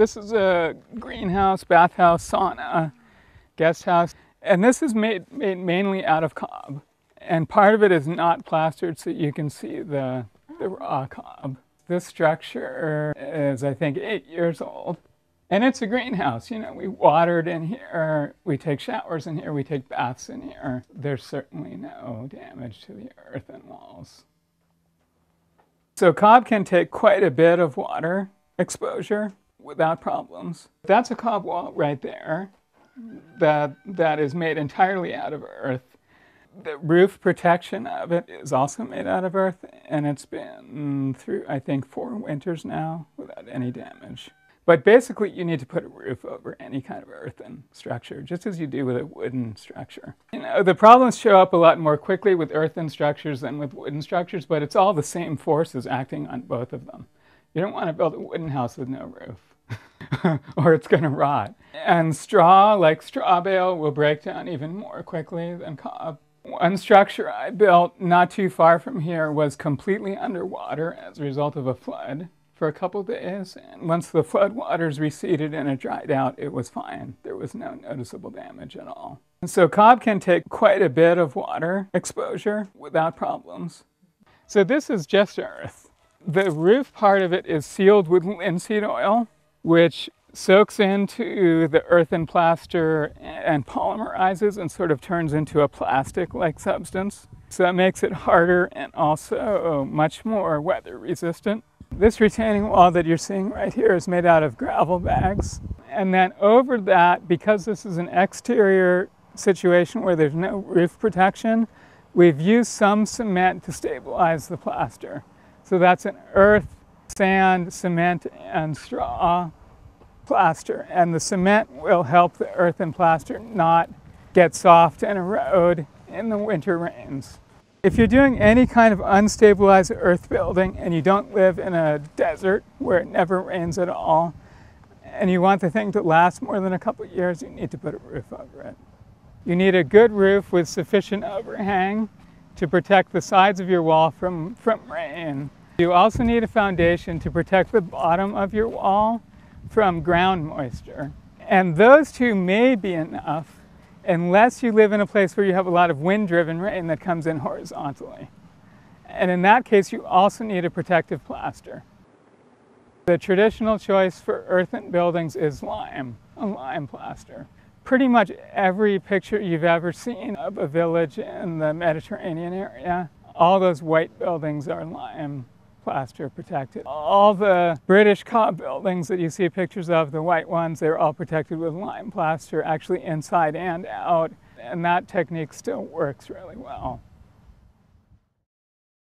This is a greenhouse, bathhouse, sauna, guest house, and this is made mainly out of cob. And part of it is not plastered, so you can see the raw cob. This structure is, I think, 8 years old. And it's a greenhouse, you know, we watered in here, we take showers in here, we take baths in here. There's certainly no damage to the earth and walls. So cob can take quite a bit of water exposure without problems. That's a cob wall right there that is made entirely out of earth. The roof protection of it is also made out of earth, and it's been through, I think, 4 winters now without any damage. But basically, you need to put a roof over any kind of earthen structure, just as you do with a wooden structure. You know, the problems show up a lot more quickly with earthen structures than with wooden structures, but it's all the same forces acting on both of them. You don't want to build a wooden house with no roof, or it's going to rot. And straw, like straw bale, will break down even more quickly than cob. One structure I built not too far from here was completely underwater as a result of a flood for a couple days, and once the flood waters receded and it dried out, it was fine. There was no noticeable damage at all. And so cob can take quite a bit of water exposure without problems. So this is just earth. The roof part of it is sealed with linseed oil, which soaks into the earthen plaster and polymerizes and sort of turns into a plastic-like substance. So that makes it harder and also much more weather resistant. This retaining wall that you're seeing right here is made out of gravel bags. And then over that, because this is an exterior situation where there's no roof protection, we've used some cement to stabilize the plaster. So that's an earth, sand, cement, and straw plaster, and the cement will help the earthen plaster not get soft and erode in the winter rains. If you're doing any kind of unstabilized earth building and you don't live in a desert where it never rains at all, and you want the thing to last more than a couple of years, you need to put a roof over it. You need a good roof with sufficient overhang to protect the sides of your wall from rain. You also need a foundation to protect the bottom of your wall from ground moisture. And those two may be enough unless you live in a place where you have a lot of wind-driven rain that comes in horizontally. And in that case, you also need a protective plaster. The traditional choice for earthen buildings is lime, a lime plaster. Pretty much every picture you've ever seen of a village in the Mediterranean area, all those white buildings are lime plaster protected. All the British cob buildings that you see pictures of, the white ones, they're all protected with lime plaster, actually inside and out, and that technique still works really well.